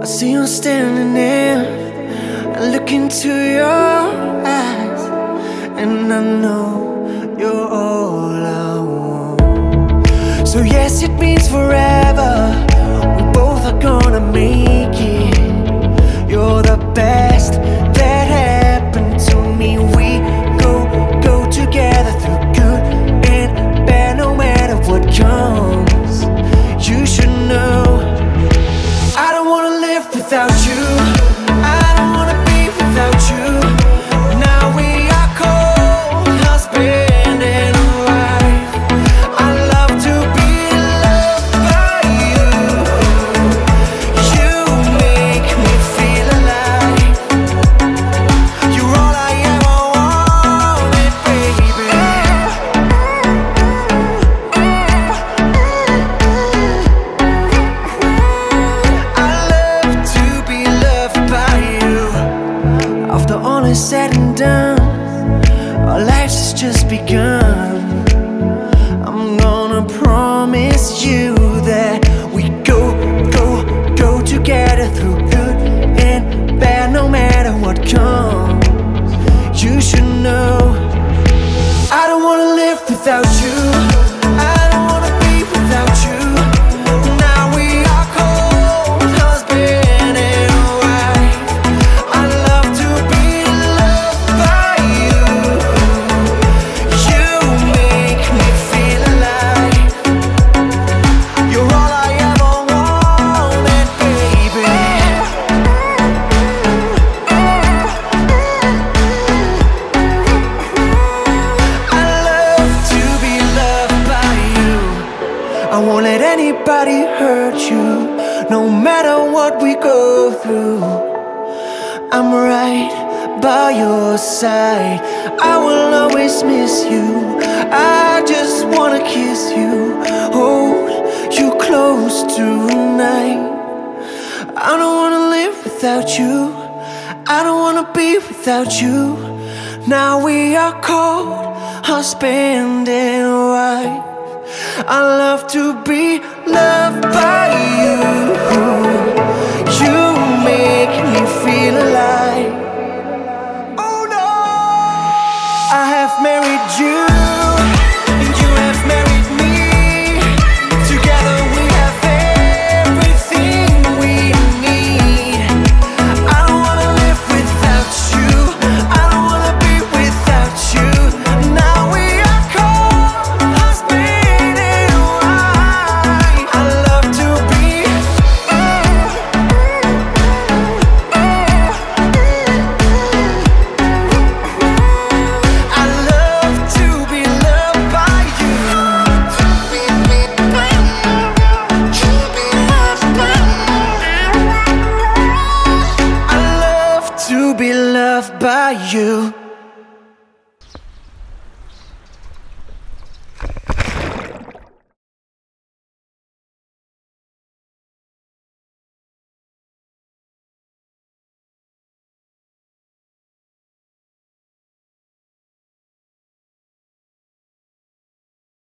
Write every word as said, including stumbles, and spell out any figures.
I see you standing there, I look into your eyes, and I know you're all I want. So yes, it means forever, we both are gonna make it. You're the best that happened to me. We go, go together through good and bad, no matter what comes. You should know I don't wanna live without you. I don't wanna be without you. Now we are cold, husband and wife. I love to be loved by you. You make me feel alive. You're all I ever wanted, baby. I love to be loved by you. After all is said and done, our life's just begun. I'm gonna promise you that we go, go, go together through good and bad, no matter what comes. You should know I don't wanna live without you. I don't wanna be without you. Now we are cold, husband and wife. I love to be loved by you. You make me feel alive. You're all I ever wanted, baby. I love to be loved by you. I won't let anybody hurt you, no matter what we go through. I'm right by your side. I will always miss you. I just wanna kiss you, hold you close tonight. I don't wanna live without you. I don't wanna be without you. Now we are cold, husband and wife. I love to be loved by you. You make